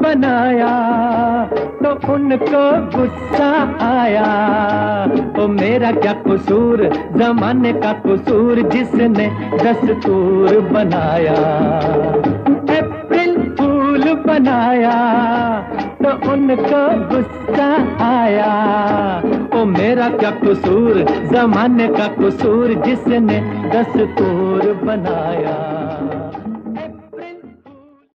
बनाया तो उनको गुस्सा आया। तो मेरा क्या कसूर, जमाने का कसूर जिसने दस्तूर बनाया। अप्रैल फूल बनाया तो उनको गुस्सा आया। ओ मेरा क्या कसूर, जमाने का कसूर जिसने दस्तूर बनाया।